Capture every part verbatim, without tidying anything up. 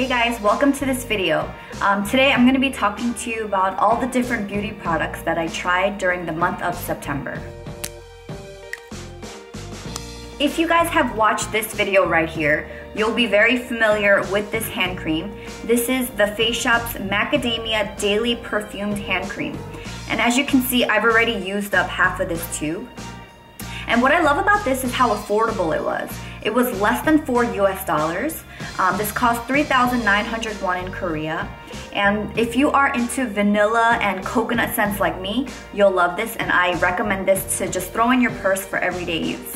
Hey guys, welcome to this video. Um, today I'm going to be talking to you about all the different beauty products that I tried during the month of September. If you guys have watched this video right here, you'll be very familiar with this hand cream. This is the Face Shop's Macadamia Daily Perfumed Hand Cream. And as you can see, I've already used up half of this tube. And what I love about this is how affordable it was. It was less than four U S dollars. Um, this cost three thousand nine hundred won in Korea. And if you are into vanilla and coconut scents like me, you'll love this, and I recommend this to just throw in your purse for everyday use.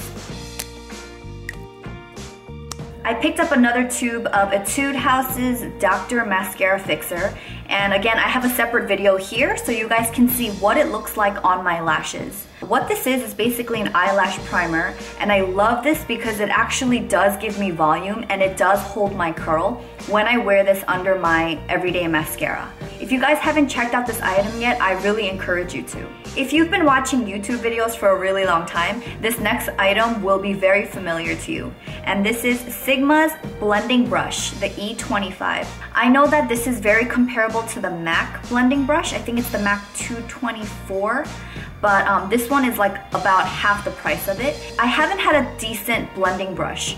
I picked up another tube of Etude House's Doctor Mascara Fixer, and again, I have a separate video here so you guys can see what it looks like on my lashes. What this is is basically an eyelash primer, and I love this because it actually does give me volume and it does hold my curl when I wear this under my everyday mascara. If you guys haven't checked out this item yet, I really encourage you to. If you've been watching YouTube videos for a really long time, this next item will be very familiar to you. And this is Sigma's blending brush, the E twenty-five. I know that this is very comparable to the MAC blending brush. I think it's the MAC two twenty-four, but um, this one is like about half the price of it. I haven't had a decent blending brush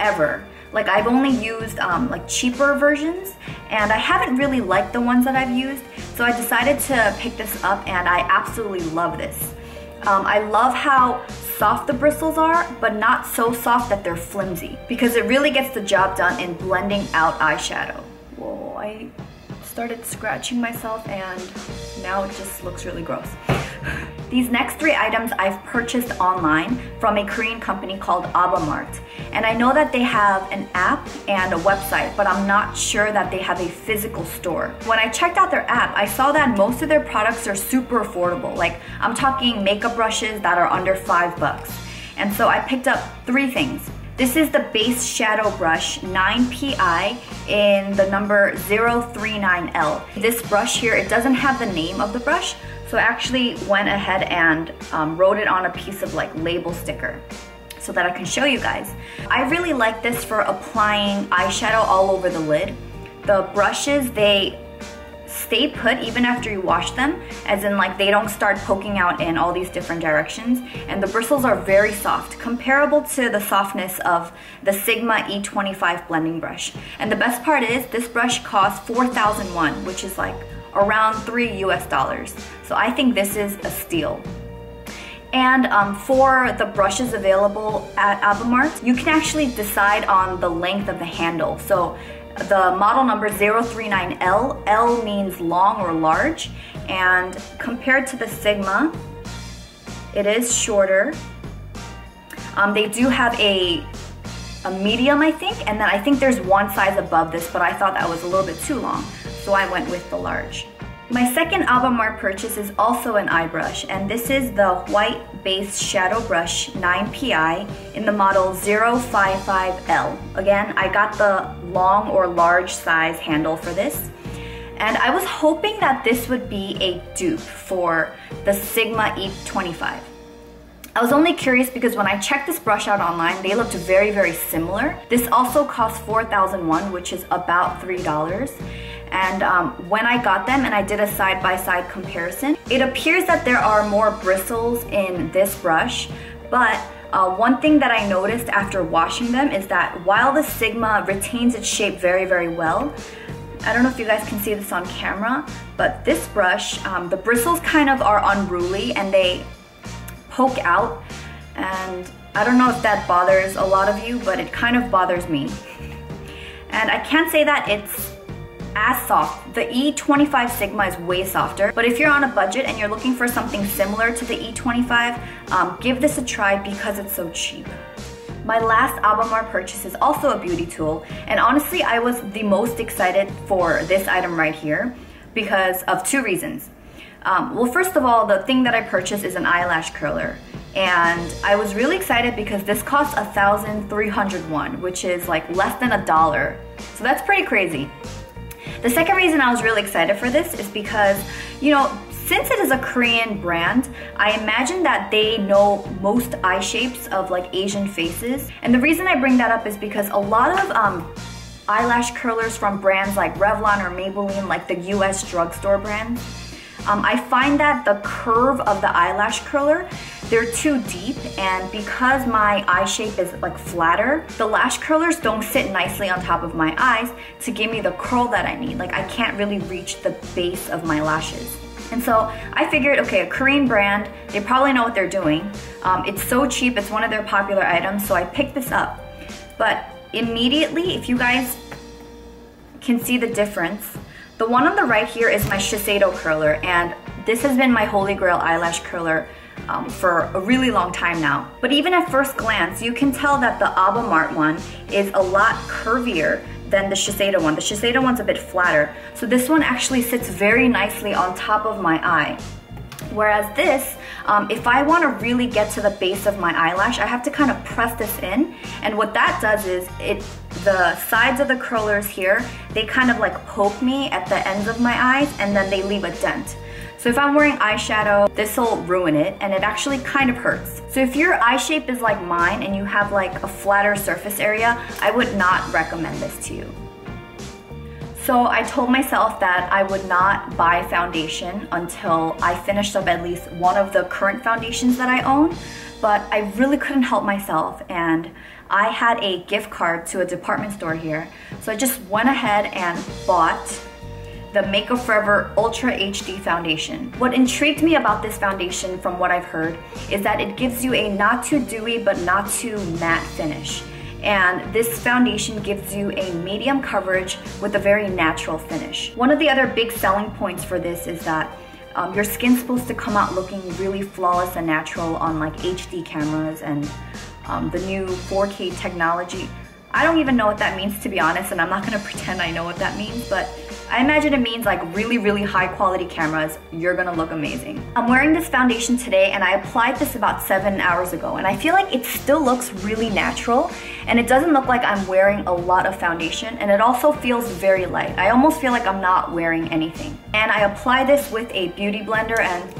ever. Like, I've only used um, like cheaper versions, and I haven't really liked the ones that I've used, so I decided to pick this up, and I absolutely love this. Um, I love how soft the bristles are, but not so soft that they're flimsy, because it really gets the job done in blending out eyeshadow. Whoa, I started scratching myself, and now it just looks really gross. These next three items I've purchased online from a Korean company called Abbamart. And I know that they have an app and a website, but I'm not sure that they have a physical store. When I checked out their app, I saw that most of their products are super affordable. Like, I'm talking makeup brushes that are under five bucks. And so I picked up three things. This is the base shadow brush, nine P I in the number zero three nine L. This brush here, it doesn't have the name of the brush, so I actually went ahead and um, wrote it on a piece of like label sticker so that I can show you guys. I really like this for applying eyeshadow all over the lid. The brushes, they stay put even after you wash them, as in like they don't start poking out in all these different directions, and the bristles are very soft, comparable to the softness of the Sigma E twenty-five blending brush. And the best part is this brush costs four thousand won, which is like around three U S dollars. So I think this is a steal. And um, for the brushes available at Abbamart, you can actually decide on the length of the handle. So the model number zero three nine L, L means long or large, and compared to the Sigma, it is shorter. Um, they do have a, a medium, I think, and then I think there's one size above this, but I thought that was a little bit too long, so I went with the large. My second Abbamart purchase is also an eye brush, and this is the white base shadow brush nine P I in the model zero five five L. Again, I got the long or large size handle for this, and I was hoping that this would be a dupe for the Sigma E twenty-five. I was only curious because when I checked this brush out online, they looked very, very similar. This also costs four thousand won, which is about three dollars. And um, when I got them and I did a side-by-side comparison, it appears that there are more bristles in this brush, but uh, one thing that I noticed after washing them is that while the Sigma retains its shape very, very well, I don't know if you guys can see this on camera, but this brush, um, the bristles kind of are unruly and they poke out, and I don't know if that bothers a lot of you, but it kind of bothers me. And I can't say that it's as soft. The E twenty-five Sigma is way softer, but if you're on a budget and you're looking for something similar to the E twenty-five, um, give this a try because it's so cheap. My last Abbamart purchase is also a beauty tool, and honestly I was the most excited for this item right here because of two reasons. Um, well, first of all, the thing that I purchased is an eyelash curler, and I was really excited because this costs one thousand three hundred won, which is like less than a dollar, so that's pretty crazy. The second reason I was really excited for this is because, you know, since it is a Korean brand, I imagine that they know most eye shapes of like Asian faces. And the reason I bring that up is because a lot of um, eyelash curlers from brands like Revlon or Maybelline, like the U S drugstore brands. Um, I find that the curve of the eyelash curler, they're too deep, and because my eye shape is like flatter, the lash curlers don't sit nicely on top of my eyes to give me the curl that I need. Like I can't really reach the base of my lashes. And so I figured, okay, a Korean brand, they probably know what they're doing. Um, it's so cheap, it's one of their popular items, so I picked this up. But immediately, if you guys can see the difference, the one on the right here is my Shiseido curler, and this has been my holy grail eyelash curler um, for a really long time now. But even at first glance, you can tell that the Abbamart one is a lot curvier than the Shiseido one. The Shiseido one's a bit flatter, so this one actually sits very nicely on top of my eye. Whereas this, um, if I want to really get to the base of my eyelash, I have to kind of press this in, and what that does is it, the sides of the curlers here, they kind of like poke me at the ends of my eyes, and then they leave a dent. So if I'm wearing eyeshadow, this'll ruin it, and it actually kind of hurts. So if your eye shape is like mine and you have like a flatter surface area, I would not recommend this to you. So I told myself that I would not buy foundation until I finished up at least one of the current foundations that I own, but I really couldn't help myself, and I had a gift card to a department store here. So I just went ahead and bought the Make Up For Ever Ultra H D Foundation. What intrigued me about this foundation, from what I've heard, is that it gives you a not too dewy but not too matte finish. And this foundation gives you a medium coverage with a very natural finish. One of the other big selling points for this is that um, your skin's supposed to come out looking really flawless and natural on like H D cameras and um, the new four K technology. I don't even know what that means, to be honest, and I'm not gonna pretend I know what that means, but I imagine it means like really, really high quality cameras. You're gonna look amazing. I'm wearing this foundation today, and I applied this about seven hours ago, and I feel like it still looks really natural, and it doesn't look like I'm wearing a lot of foundation, and it also feels very light. I almost feel like I'm not wearing anything. And I apply this with a beauty blender, and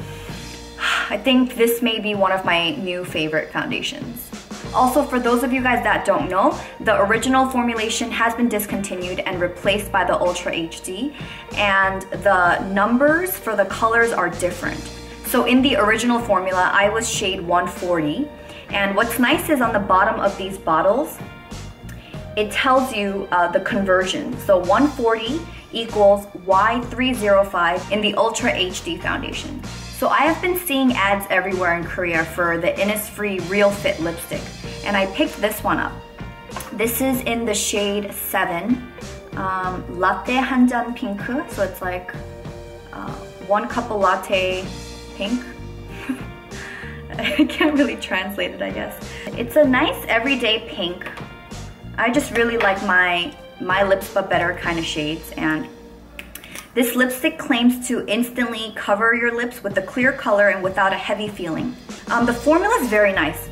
I think this may be one of my new favorite foundations. Also, for those of you guys that don't know, the original formulation has been discontinued and replaced by the Ultra H D, and the numbers for the colors are different. So in the original formula, I was shade one forty, and what's nice is on the bottom of these bottles, it tells you uh, the conversion. So one forty equals Y three oh five in the Ultra H D foundation. So I have been seeing ads everywhere in Korea for the Innisfree Real Fit lipstick, and I picked this one up. This is in the shade seven, um, Latte Hanjan Pink, so it's like uh, one cup of latte pink. I can't really translate it, I guess. It's a nice everyday pink. I just really like my, my lips but better kind of shades, and this lipstick claims to instantly cover your lips with a clear color and without a heavy feeling. Um, the formula is very nice,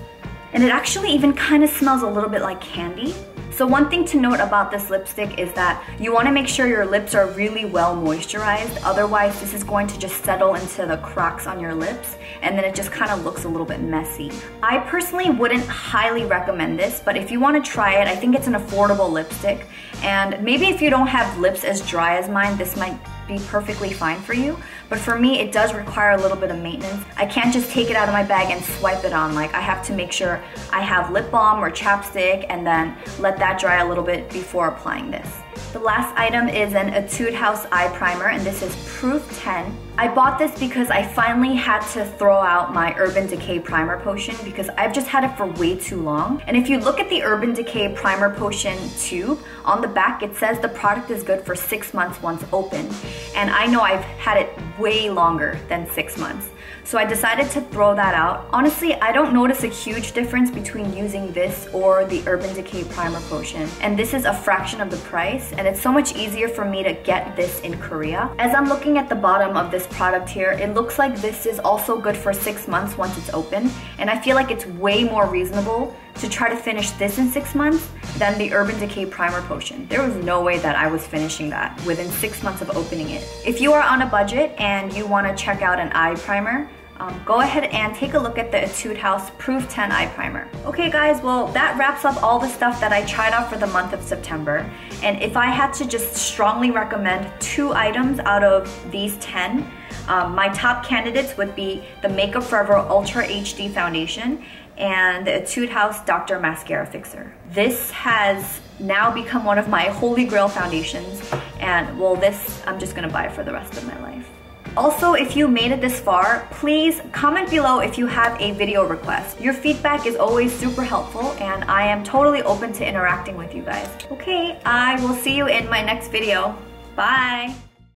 and it actually even kind of smells a little bit like candy. So one thing to note about this lipstick is that you want to make sure your lips are really well moisturized, otherwise this is going to just settle into the cracks on your lips, and then it just kind of looks a little bit messy. I personally wouldn't highly recommend this, but if you want to try it, I think it's an affordable lipstick, and maybe if you don't have lips as dry as mine, this might be perfectly fine for you, but for me it does require a little bit of maintenance. I can't just take it out of my bag and swipe it on. Like, I have to make sure I have lip balm or chapstick and then let that dry a little bit before applying this. The last item is an Etude House eye primer, and this is Proof ten. I bought this because I finally had to throw out my Urban Decay Primer Potion because I've just had it for way too long. And if you look at the Urban Decay Primer Potion tube, on the back it says the product is good for six months once open. And I know I've had it way longer than six months. So I decided to throw that out. Honestly, I don't notice a huge difference between using this or the Urban Decay Primer Potion. And this is a fraction of the price, and it's so much easier for me to get this in Korea. As I'm looking at the bottom of this product here, it looks like this is also good for six months once it's open, and I feel like it's way more reasonable to try to finish this in six months than the Urban Decay Primer Potion. There was no way that I was finishing that within six months of opening it. If you are on a budget and you want to check out an eye primer, Um, go ahead and take a look at the Etude House Proof ten Eye Primer. Okay guys, well that wraps up all the stuff that I tried out for the month of September. And if I had to just strongly recommend two items out of these ten, um, my top candidates would be the Make Up For Ever Ultra H D Foundation and the Etude House Doctor Mascara Fixer. This has now become one of my holy grail foundations, and well, this I'm just gonna buy for the rest of my life. Also, if you made it this far, please comment below if you have a video request. Your feedback is always super helpful, and I am totally open to interacting with you guys. Okay, I will see you in my next video. Bye!